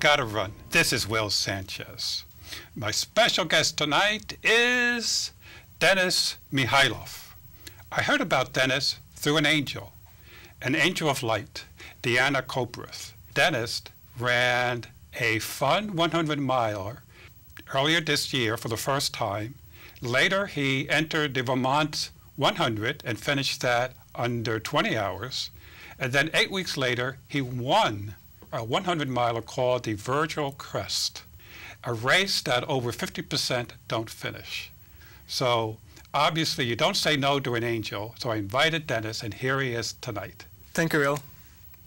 Gotta Run. This is Will Sanchez. My special guest tonight is Denis Mikhaylov. I heard about Denis through an angel of light, Deanna Koprath. Denis ran a fun 100-miler earlier this year for the first time. Later, he entered the Vermont 100 and finished that under 20 hours. And then 8 weeks later, he won a 100-miler called the Virgil Crest, a race that over 50% don't finish. So obviously, you don't say no to an angel. So I invited Denis, and here he is tonight. Thank you, Will.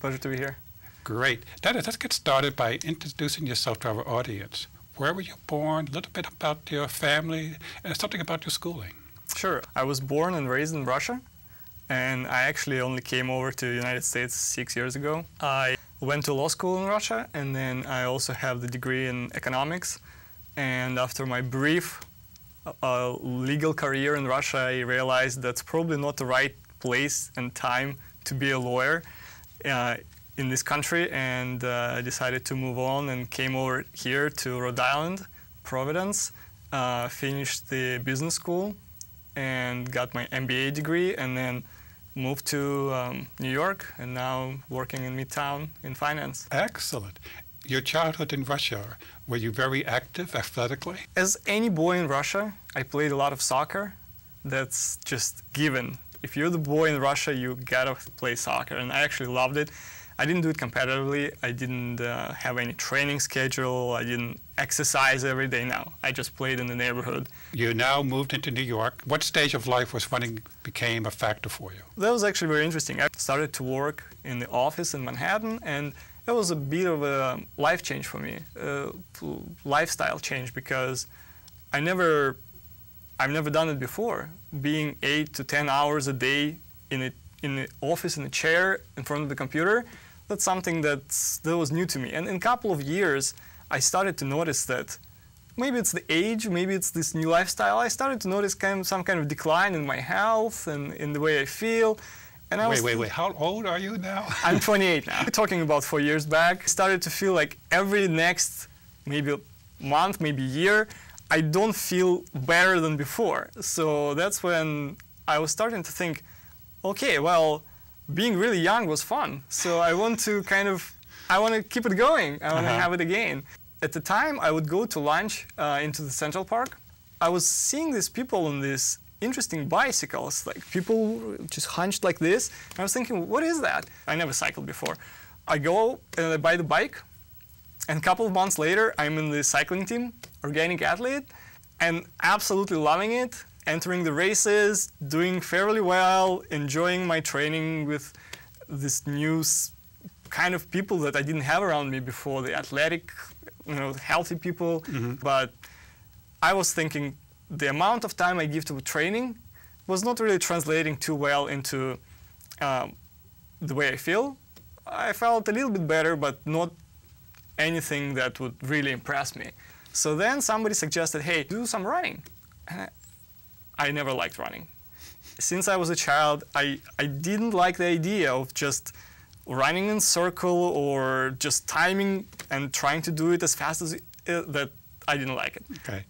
Pleasure to be here. Great. Denis, let's get started by introducing yourself to our audience. Where were you born, a little bit about your family, and something about your schooling. Sure. I was born and raised in Russia, and I actually only came over to the United States 6 years ago. I went to law school in Russia, and then I also have the degree in economics. And after my brief legal career in Russia, I realized that's probably not the right place and time to be a lawyer in this country, and I decided to move on and came over here to Rhode Island, Providence, finished the business school and got my MBA degree, and then moved to New York, and now working in Midtown in finance. Excellent. Your childhood in Russia, were you very active athletically? As any boy in Russia, I played a lot of soccer. That's just given. If you're the boy in Russia, you gotta play soccer, and I actually loved it. I didn't do it competitively. I didn't have any training schedule. I didn't exercise every day now. I just played in the neighborhood. You now moved into New York. What stage of life was running became a factor for you? That was actually very interesting. I started to work in the office in Manhattan, and it was a bit of a life change for me, lifestyle change, because I've never done it before. Being 8 to 10 hours a day in the office, in a chair, in front of the computer, that's something that was new to me. And in a couple of years, I started to notice that maybe it's the age, maybe it's this new lifestyle. I started to notice some kind of decline in my health and in the way I feel. And I wait, how old are you now? I'm 28 now. Talking about 4 years back, I started to feel like every next maybe month, maybe year, I don't feel better than before. So that's when I was starting to think, okay, well, being really young was fun. So I want to keep it going. I want to have it again. At the time, I would go to lunch into the Central Park. I was seeing these people on these interesting bicycles, like people just hunched like this. And I was thinking, what is that? I never cycled before. I go and I buy the bike. And a couple of months later, I'm in the cycling team, organic athlete, and absolutely loving it. Entering the races, doing fairly well, enjoying my training with this new kind of people that I didn't have around me before, the athletic, healthy people. Mm-hmm. But I was thinking the amount of time I give to training was not really translating too well into the way I feel. I felt a little bit better, but not anything that would really impress me. So then somebody suggested, hey, do some running. And I never liked running. Since I was a child, I didn't like the idea of just running in circle or just timing and trying to do it as fast as that. I didn't like it. Okay.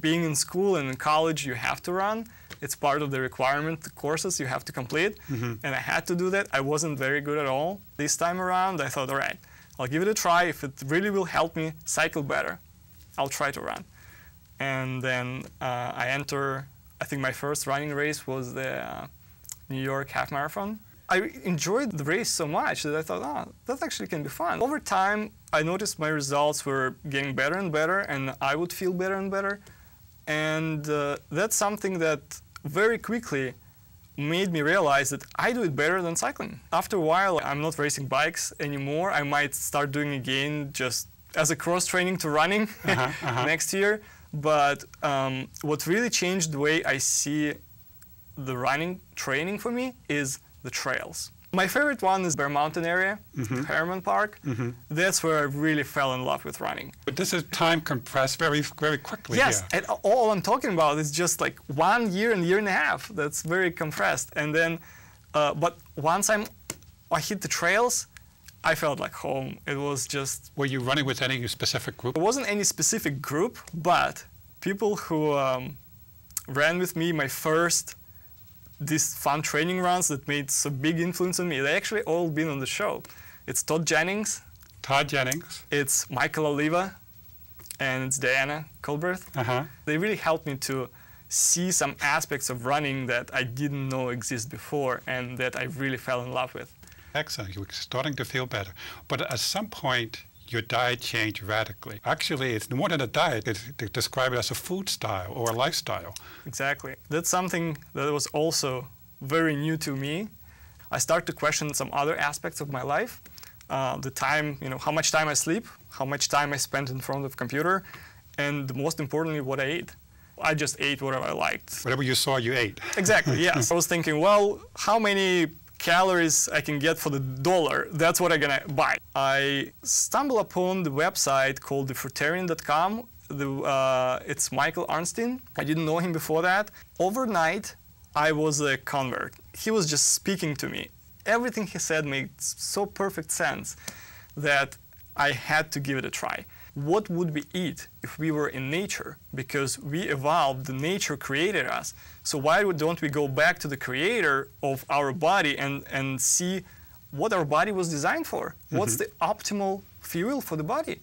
Being in school and in college, you have to run. It's part of the requirement, the courses you have to complete. Mm-hmm. And I had to do that. I wasn't very good at all. This time around, I thought, all right, I'll give it a try. If it really will help me cycle better, I'll try to run. And then I think my first running race was the New York Half Marathon. I enjoyed the race so much that I thought, oh, that actually can be fun. Over time, I noticed my results were getting better and better, and I would feel better and better. And that's something that very quickly made me realize that I do it better than cycling. After a while, I'm not racing bikes anymore. I might start doing again just as a cross-training to running next year. But what really changed the way I see the running training for me is the trails. My favorite one is Bear Mountain area, Harmon Park. Mm-hmm. That's where I really fell in love with running. But this is time compressed very, very quickly. Yes, here. And all I'm talking about is just like 1 year and year and a half. That's very compressed. And then, but once I hit the trails, I felt like home. It was just... Were you running with any specific group? It wasn't any specific group, but people who ran with me my first, these fun training runs that made so big influence on me, they actually all been on the show. It's Todd Jennings. Todd Jennings. It's Michael Oliva. And it's Deanna Colbert. They really helped me to see some aspects of running that I didn't know exist before and that I really fell in love with. Excellent. You were starting to feel better. But at some point, your diet changed radically. Actually, it's more than a diet. They describe it as a food style or a lifestyle. Exactly. That's something that was also very new to me. I started to question some other aspects of my life. The time, you know, how much time I sleep, how much time I spent in front of the computer, and most importantly, what I ate. I just ate whatever I liked. Whatever you saw, you ate. Exactly, yes. I was thinking, well, how many calories I can get for the dollar, that's what I'm gonna buy. I stumbled upon the website called TheFruitarian.com. It's Michael Arnstein. I didn't know him before that. Overnight, I was a convert. He was just speaking to me. Everything he said made so perfect sense that I had to give it a try. What would we eat if we were in nature? Because we evolved, the nature created us. So why don't we go back to the creator of our body and see what our body was designed for? What's the optimal fuel for the body?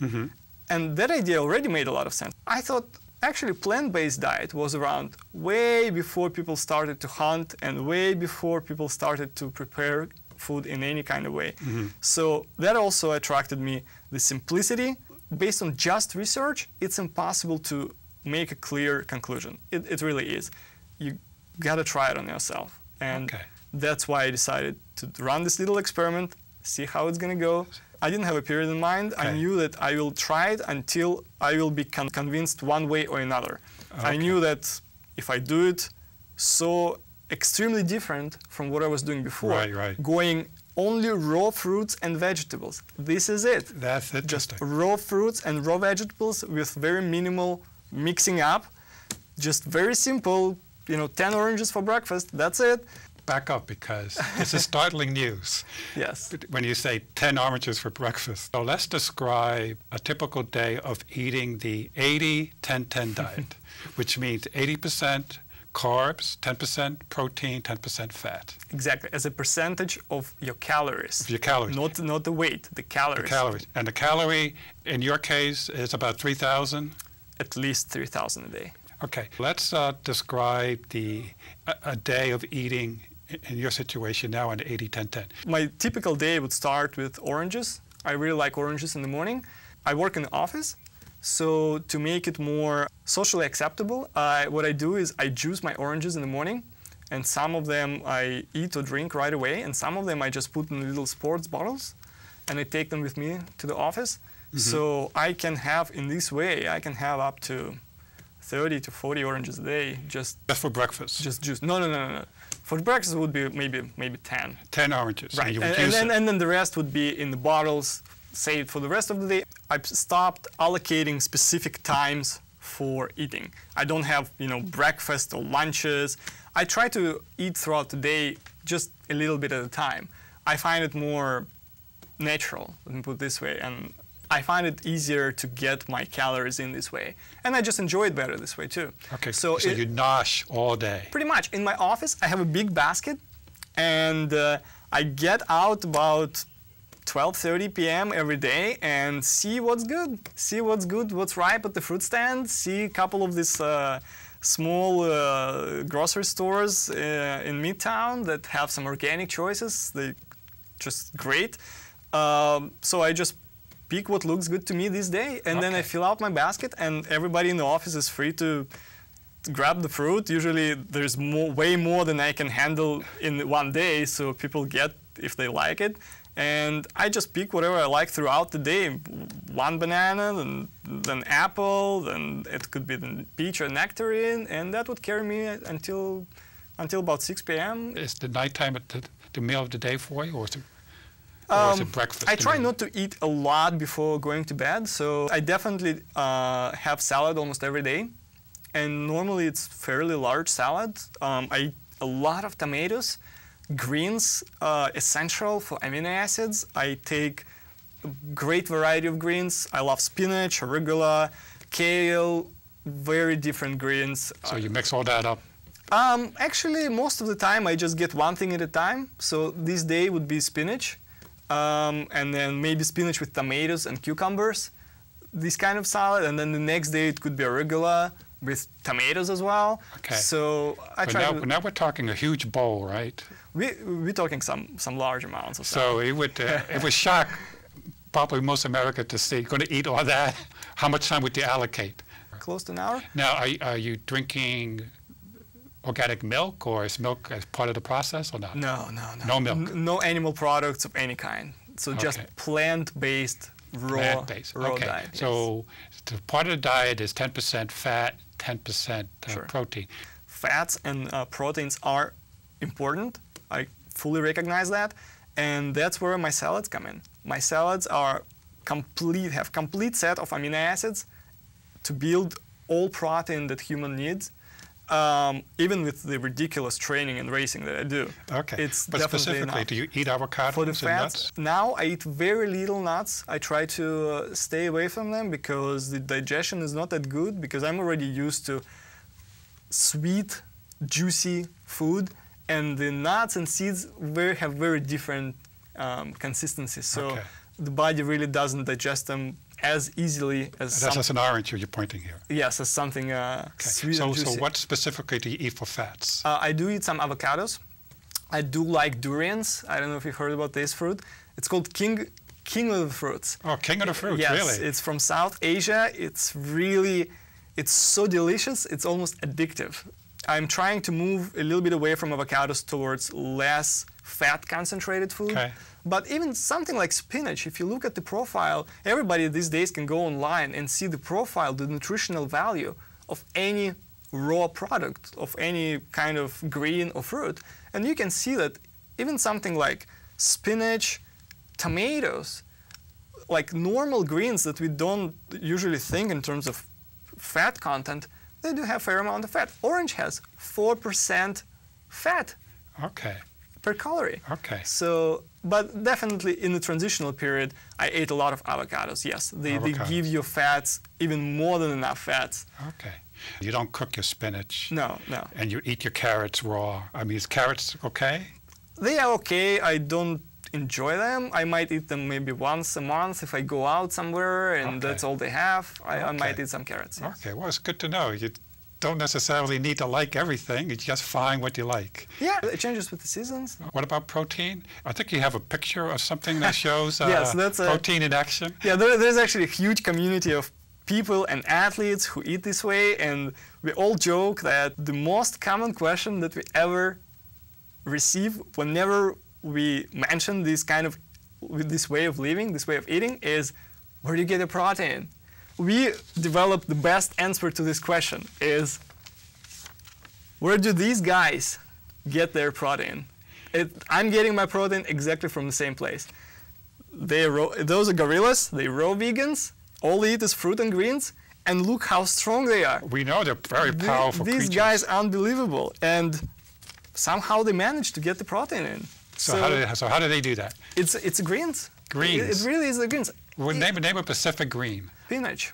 And that idea already made a lot of sense. I thought actually plant-based diet was around way before people started to hunt and way before people started to prepare food in any kind of way. So that also attracted me, the simplicity. Based on just research, it's impossible to make a clear conclusion. It really is. You gotta try it on yourself. And that's why I decided to run this little experiment, see how it's gonna go. I didn't have a period in mind. I knew that I will try it until I will be convinced one way or another. I knew that if I do it so extremely different from what I was doing before, going only raw fruits and vegetables. This is it. That's interesting. Just raw fruits and raw vegetables with very minimal mixing up. Just very simple, you know, 10 oranges for breakfast, that's it. Back up, because this is startling news. Yes. When you say 10 oranges for breakfast. So let's describe a typical day of eating the 80-10-10 diet, which means 80% carbs, 10% protein, 10% fat. Exactly, as a percentage of your calories. Of your calories. Not the weight, the calories. The calories. And the calorie, in your case, is about 3,000? At least 3,000 a day. Okay, let's describe a day of eating in your situation now in 80-10-10. My typical day would start with oranges. I really like oranges in the morning. I work in the office. So to make it more socially acceptable, what I do is I juice my oranges in the morning, and some of them I eat or drink right away, and some of them I just put in little sports bottles, and I take them with me to the office. So I can have, in this way, I can have up to 30 to 40 oranges a day. Just for breakfast? Just juice. No. For breakfast it would be maybe 10. 10 oranges. Right, and then the rest would be in the bottles, saved for the rest of the day. I've stopped allocating specific times for eating. I don't have, you know, breakfast or lunches. I try to eat throughout the day, just a little bit at a time. I find it more natural, let me put it this way, and I find it easier to get my calories in this way. And I just enjoy it better this way too. Okay, so you nosh all day. Pretty much. In my office, I have a big basket, and I get out about 12:30 p.m. every day and see what's good. See what's good, what's ripe at the fruit stand, see a couple of these small grocery stores in Midtown that have some organic choices. They're just great. So I just pick what looks good to me this day, and then I fill out my basket, and everybody in the office is free to grab the fruit. Usually there's way more than I can handle in one day, so people get if they like it. And I just pick whatever I like throughout the day. One banana, then apple, then it could be the peach or nectarine, and that would carry me until about 6 p.m. Is the nighttime the meal of the day for you, or is it breakfast? I try not to eat a lot before going to bed, so I definitely have salad almost every day. And normally it's fairly large salad. I eat a lot of tomatoes. Greens are essential for amino acids. I take a great variety of greens. I love spinach, arugula, kale, very different greens. So you mix all that up? Actually, most of the time I just get one thing at a time. So this day would be spinach, and then maybe spinach with tomatoes and cucumbers, this kind of salad. And then the next day it could be arugula with tomatoes as well. Okay. So I try. Now we're talking a huge bowl, right? We're talking some large amounts of stuff. So it would it would shock probably most America to see, going to eat all that. How much time would you allocate? Close to an hour. Now, are you drinking organic milk, or is milk as part of the process, or not? No, no, no. No milk. No animal products of any kind. So just plant-based. Raw okay. diet. So part of the diet is 10% fat, 10% protein. Fats and proteins are important. I fully recognize that. And that's where my salads come in. My salads are have complete set of amino acids to build all protein that human needs, even with the ridiculous training and racing that I do. Okay, but specifically, do you eat avocados for the fats, and nuts? Now I eat very little nuts. I try to stay away from them because the digestion is not that good, because I'm already used to sweet, juicy food, and the nuts and seeds have very different consistencies. So the body really doesn't digest them as easily as something. That's an orange you're pointing here. Yes, as something sweet and juicy. So what specifically do you eat for fats? I do eat some avocados. I do like durians. I don't know if you've heard about this fruit. It's called king of the fruits. Oh, king of the fruits, yes, really? Yes, it's from South Asia. It's really, it's so delicious, it's almost addictive. I'm trying to move a little bit away from avocados towards less fat-concentrated food. Okay. But even something like spinach, if you look at the profile, everybody these days can go online and see the profile, the nutritional value of any raw product, of any kind of green or fruit. And you can see that even something like spinach, tomatoes, like normal greens that we don't usually think in terms of fat content, they do have a fair amount of fat. Orange has 4% fat. Okay. Per calorie. Okay. So, but definitely in the transitional period, I ate a lot of avocados. Yes, they give you fats, even more than enough fats. Okay. You don't cook your spinach. No, no. And you eat your carrots raw. I mean, is carrots okay? They are okay. I don't enjoy them. I might eat them maybe once a month if I go out somewhere and that's all they have. I might eat some carrots. Yes. Okay. Well, it's good to know. You don't necessarily need to like everything. You just find what you like. Yeah, it changes with the seasons. What about protein? I think you have a picture of something that shows yes, that's protein in action. Yeah, there's actually a huge community of people and athletes who eat this way, and we all joke that the most common question that we ever receive whenever we mention this way of living, this way of eating, is, where do you get your protein? We developed the best answer to this question is, where do these guys get their protein? I'm getting my protein exactly from the same place. Those are gorillas, they're raw vegans, all they eat is fruit and greens, and look how strong they are. We know they're very powerful creatures. These guys are unbelievable, and somehow they manage to get the protein in. So how do they do that? It's greens. Greens. It really is the greens. Well, name a Pacific green. Spinach.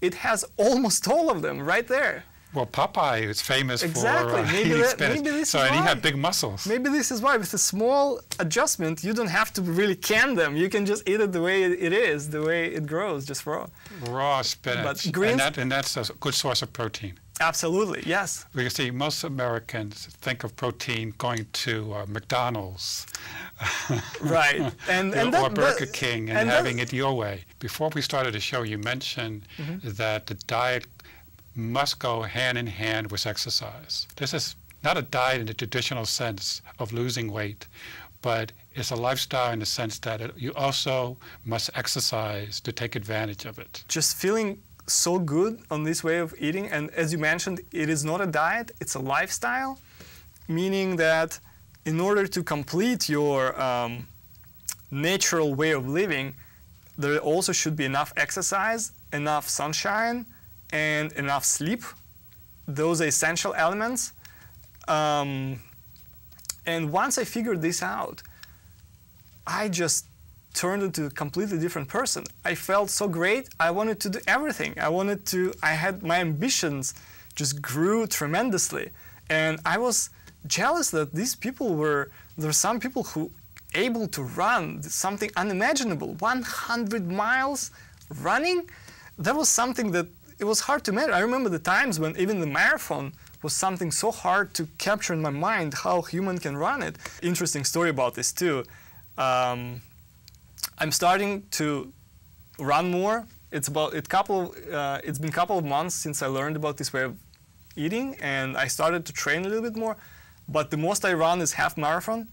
It has almost all of them right there. Well, Popeye is famous for eating spinach. And he had big muscles. Maybe this is why, with a small adjustment, you don't have to really can them. You can just eat it the way it is, the way it grows, just raw. Raw spinach. But greens, and that's a good source of protein. Absolutely, yes. You see, most Americans think of protein going to McDonald's. Right. Or Burger King and having it your way. Before we started the show, you mentioned that the diet must go hand in hand with exercise. This is not a diet in the traditional sense of losing weight, but it's a lifestyle in the sense that you also must exercise to take advantage of it. Just feeling so good on this way of eating, and as you mentioned, it is not a diet, it's a lifestyle, meaning that in order to complete your natural way of living, there also should be enough exercise, enough sunshine, and enough sleep. Those are essential elements. And once I figured this out, I just turned into a completely different person. I felt so great. I wanted to do everything. I had my ambitions just grew tremendously. And I was jealous that these people were, there were some people who able to run something unimaginable, 100 miles running. That was something that it was hard to measure. I remember the times when even the marathon was something so hard to capture in my mind, how human can run it. Interesting story about this too. I'm starting to run more. It's been a couple of months since I learned about this way of eating, and I started to train a little bit more. But the most I run is half marathon.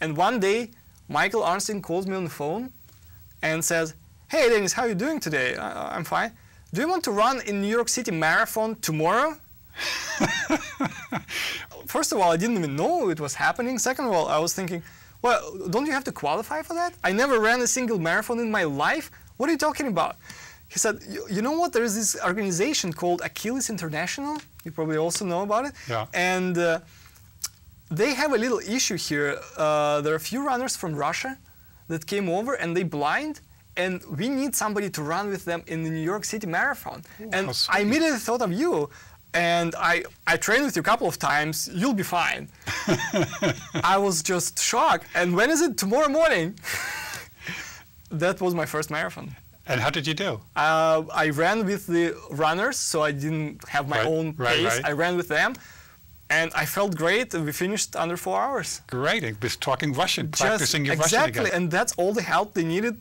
And one day, Michael Arnstein calls me on the phone and says, "Hey, Denis, how are you doing today?" "I'm fine." "Do you want to run in New York City Marathon tomorrow?" First of all, I didn't even know it was happening. Second of all, I was thinking, well, don't you have to qualify for that? I never ran a single marathon in my life. What are you talking about? He said, you know what? There is this organization called Achilles International. You probably also know about it. Yeah. And they have a little issue here. There are a few runners from Russia that came over, and they're blind, and we need somebody to run with them in the New York City Marathon. Ooh, and I immediately thought of you. And I trained with you a couple of times. You'll be fine. I was just shocked. And when is it? Tomorrow morning. That was my first marathon. And how did you do? I ran with the runners, so I didn't have my own pace. I ran with them. And I felt great. We finished under 4 hours. Great. It was talking Russian, practicing your Russian again. And that's all the help they needed.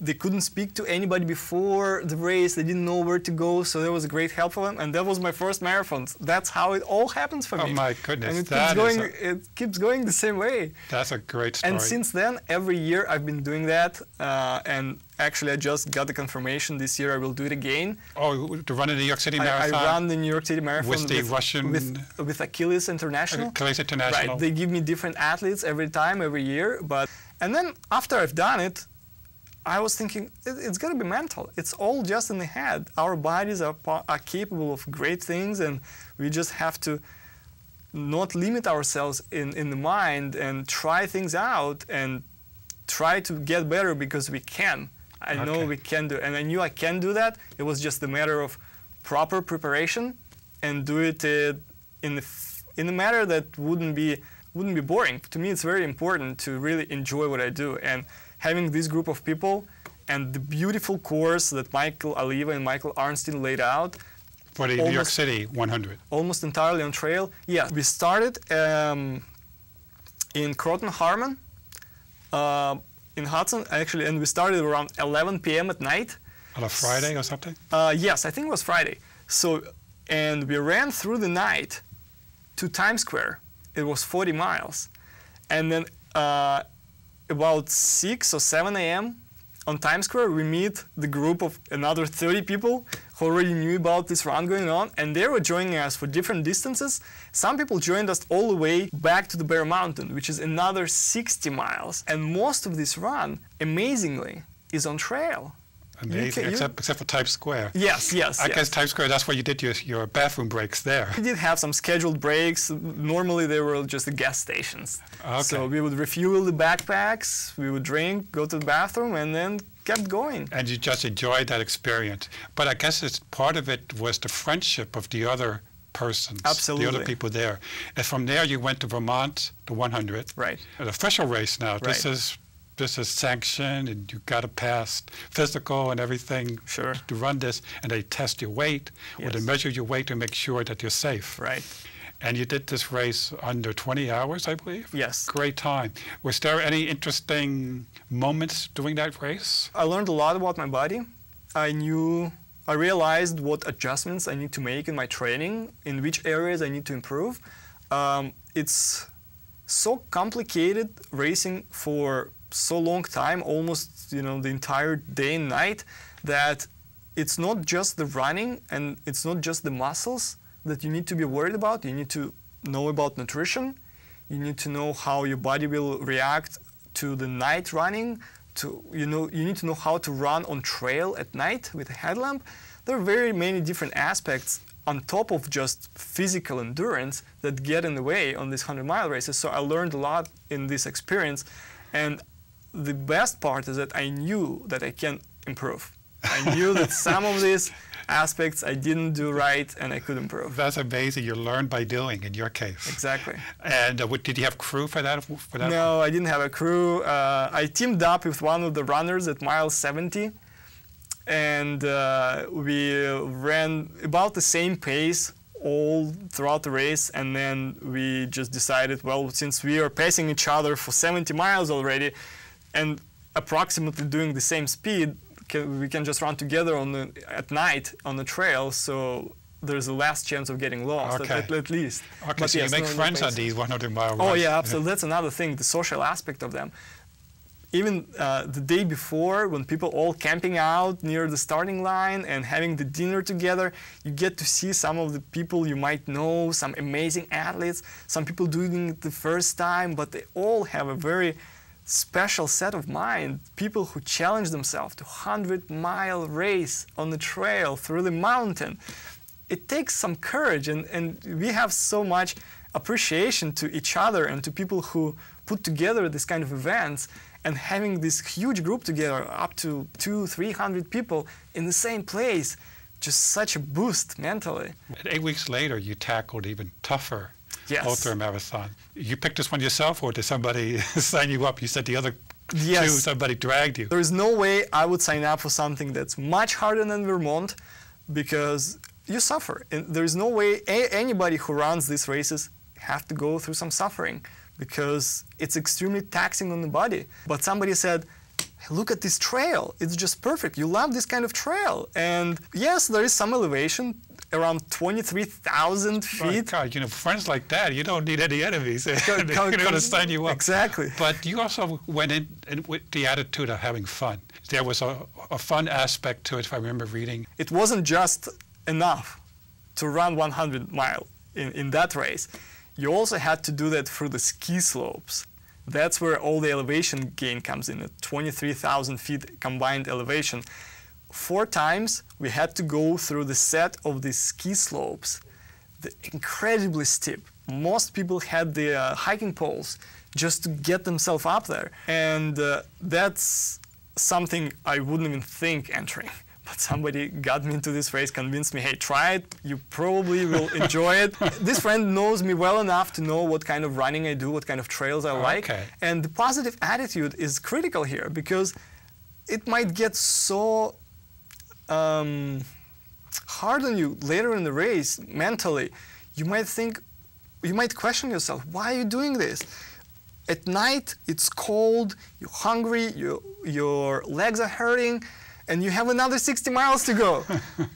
They couldn't speak to anybody before the race. They didn't know where to go, so that was great help for them. And that was my first marathon. That's how it all happens for me. Oh my goodness! And it keeps going the same way. That's a great story. And since then, every year I've been doing that. And actually, I just got the confirmation this year I will do it again. Oh, to run the New York City Marathon. I run the New York City Marathon with the Russian with Achilles International. Achilles International. Right. They give me different athletes every time, every year. But and then after I've done it, I was thinking, it's got to be mental. It's all just in the head. Our bodies are capable of great things, and we just have to not limit ourselves in the mind and try things out and try to get better because we can. I know we can do it, and I knew I can do that. It was just a matter of proper preparation and do it in a manner that wouldn't be boring. To me, it's very important to really enjoy what I do. And having this group of people and the beautiful course that Michael Oliva and Michael Arnstein laid out. For the New York City 100. Almost entirely on trail. Yeah, we started in Croton-Harmon in Hudson, actually, and we started around 11 p.m. at night. On a Friday or something? Yes, I think it was Friday. So, and we ran through the night to Times Square. It was 40 miles. And then about 6 or 7 a.m. on Times Square, we meet the group of another 30 people who already knew about this run going on, and they were joining us for different distances. Some people joined us all the way back to the Bear Mountain, which is another 60 miles. And most of this run, amazingly, is on trail. Amazing, except for Times Square. Yes. I guess Times Square, that's where you did your bathroom breaks there. We did have some scheduled breaks. Normally, they were just the gas stations. Okay. So we would refuel the backpacks, we would drink, go to the bathroom, and then kept going. And you just enjoyed that experience. But I guess it's, part of it was the friendship of the other persons, the other people there. And from there, you went to Vermont, the 100. Right. An official race now. This is sanctioned, and you got to pass physical and everything to run this, and they test your weight or they measure your weight to make sure that you're safe. Right. And you did this race under 20 hours, I believe? Yes. Great time. Was there any interesting moments during that race? I learned a lot about my body. I realized what adjustments I need to make in my training, in which areas I need to improve. It's so complicated racing for so long time, almost the entire day and night, that it's not just the running and it's not just the muscles that you need to be worried about. You need to know about nutrition. You need to know how your body will react to the night running. You need to know how to run on trail at night with a headlamp. There are very many different aspects on top of just physical endurance that get in the way on these 100-mile races. So I learned a lot in this experience. And the best part is that I knew that I can improve. I knew that some of these aspects I didn't do right and I could improve. That's amazing. You learn by doing in your case. Exactly. And what, did you have crew for that? No, I didn't have a crew. I teamed up with one of the runners at mile 70. And we ran about the same pace all throughout the race, and then we just decided, well, since we are pacing each other for 70 miles already and approximately doing the same speed, we can just run together on the, at night on the trail, so there's a last chance of getting lost, okay, at least. Okay, but so yes, you make friends on these 100-mile runs. Oh yeah, absolutely. Yeah. That's another thing, the social aspect of them. Even the day before, when people all camping out near the starting line and having the dinner together, you get to see some of the people you might know, some amazing athletes, some people doing it the first time, but they all have a very special set of mind, people who challenge themselves to 100-mile race on the trail through the mountain. It takes some courage, and we have so much appreciation to each other and to people who put together this kind of events. And having this huge group together, up to 200-300 people in the same place, just such a boost mentally. 8 weeks later, you tackled even tougher, yes, ultramarathon. You picked this one yourself, or did somebody sign you up? You said the other, yes, two, somebody dragged you. There is no way I would sign up for something that's much harder than Vermont, because you suffer. And there is no way anybody who runs these races have to go through some suffering, because it's extremely taxing on the body. But somebody said, look at this trail, it's just perfect. You love this kind of trail. And yes, there is some elevation, around 23,000 feet. Oh God, you know, friends like that, you don't need any enemies. They're going to sign you up. Exactly. But you also went in and with the attitude of having fun. There was a fun aspect to it, if I remember reading. It wasn't just enough to run 100 miles in that race. You also had to do that through the ski slopes. That's where all the elevation gain comes in, at 23,000 feet combined elevation. 4 times we had to go through the set of the ski slopes. They're incredibly steep. Most people had the hiking poles just to get themselves up there. And that's something I wouldn't even think entering. But somebody got me into this race, convinced me, hey, try it, you probably will enjoy it. This friend knows me well enough to know what kind of running I do, what kind of trails I like. Okay. And the positive attitude is critical here, because it might get so hard on you later in the race mentally. You might think, you might question yourself, why are you doing this? At night, it's cold, you're hungry, your legs are hurting, and you have another 60 miles to go.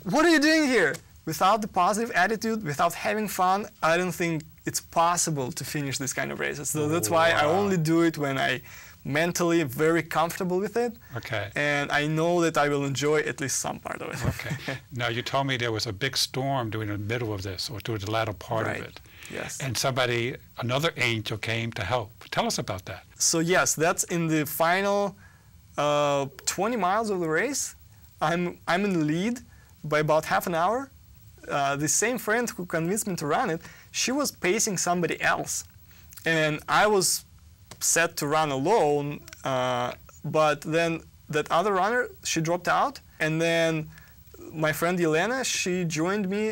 What are you doing here? Without the positive attitude, without having fun, I don't think it's possible to finish this kind of races. So that's why I only do it when I mentally very comfortable with it. Okay. And I know that I will enjoy at least some part of it. Okay. Now, you told me there was a big storm during the middle of this, or towards the latter part, right, of it. Yes. And somebody, another angel came to help. Tell us about that. So yes, that's in the final 20 miles of the race. I'm in the lead by about half an hour. The same friend who convinced me to run it, she was pacing somebody else. And I was set to run alone, but then that other runner, she dropped out. And then my friend Elena, she joined me,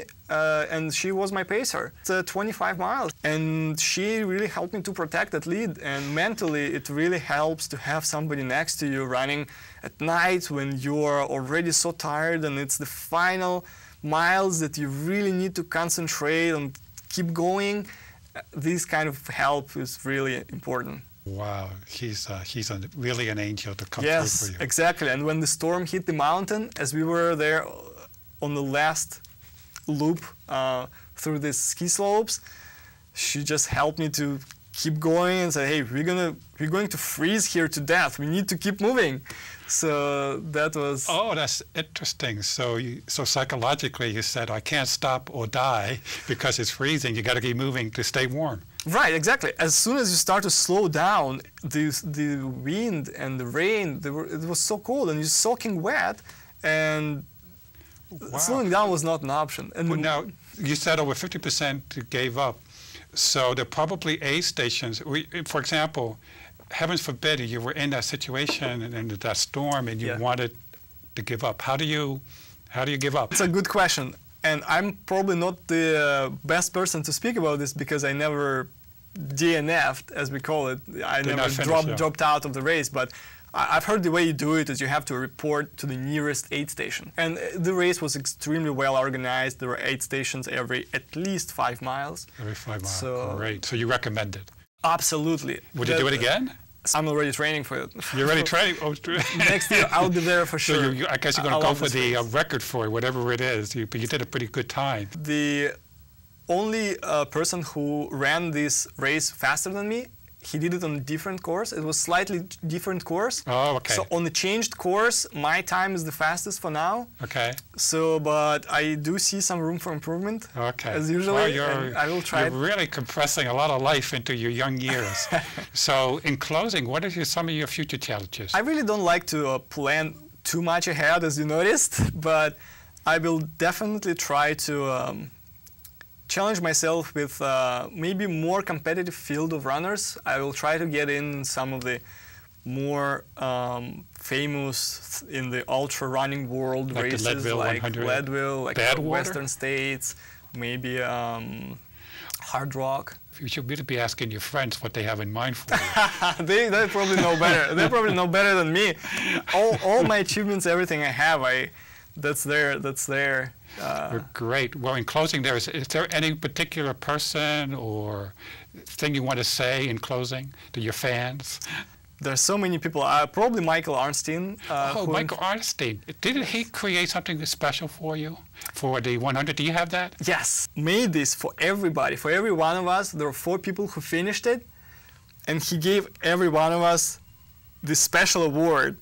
and she was my pacer. It's 25 miles, and she really helped me to protect that lead. And mentally, it really helps to have somebody next to you running at night when you're already so tired, and it's the final miles that you really need to concentrate and keep going. This kind of help is really important. Wow, he's really an angel to come, yes, through for you. Yes, exactly. And when the storm hit the mountain, as we were there on the last loop through the ski slopes, she just helped me to keep going and said, hey, we're going to freeze here to death. We need to keep moving. So that was... Oh, that's interesting. So so psychologically you said, I can't stop or die because it's freezing. You got to keep moving to stay warm. Right, exactly. As soon as you start to slow down, the wind and the rain, it was so cold and you're soaking wet, and wow, slowing down was not an option. And well, now, you said over 50% gave up. So there are probably aid stations. For example, heavens forbid you were in that situation and in that storm and you wanted to give up. How do you give up? It's a good question. And I'm probably not the best person to speak about this because I never DNF'd, as we call it. I never dropped out of the race. But I've heard the way you do it is you have to report to the nearest aid station. And the race was extremely well organized. There were aid stations every at least 5 miles. Every 5 miles. So, great. So you recommend it? Absolutely. Would you do it again? I'm already training for it. You're already training? Oh, next year, I'll be there for sure. So I guess you're going to go for the record for it, whatever it is. But you did a pretty good time. The only person who ran this race faster than me, he did it on a different course. It was slightly different course. Oh, okay. So on the changed course, my time is the fastest for now. Okay. So, but I do see some room for improvement. Okay. As usual, well, I will try. You're really compressing a lot of life into your young years. So, in closing, what are some of your future challenges? I really don't like to plan too much ahead, as you noticed, but I will definitely try to challenge myself with maybe more competitive field of runners. I will try to get in some of the more famous in the ultra running world like races, the Leadville like 100. Leadville, like Western States, maybe Hard Rock. You should really be asking your friends what they have in mind for you. They probably know better. They probably know better than me. All my achievements, everything I have, that's there. Great. Well, in closing, is there any particular person or thing you want to say in closing to your fans? There's so many people. Probably Michael Arnstein. Michael Arnstein. Didn't he create something special for you for the 100? Do you have that? Yes. Made this for everybody, for every one of us. There were 4 people who finished it, and he gave every one of us this special award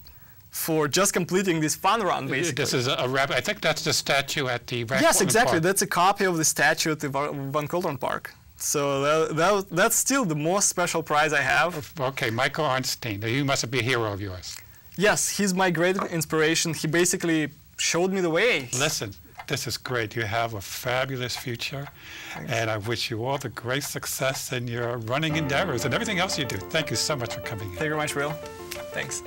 for just completing this fun run, basically. This is a rabbit. I think that's the statue at the Van Cortlandt Park. Yes, exactly. That's a copy of the statue at the Van Cortlandt Park. So that's still the most special prize I have. Okay, Michael Arnstein. He must be a hero of yours. Yes, he's my great inspiration. He basically showed me the way. Listen, this is great. You have a fabulous future. Thanks. And I wish you all the great success in your running endeavors and everything else you do. Thank you so much for coming in. Thank you very much, Will. Thanks.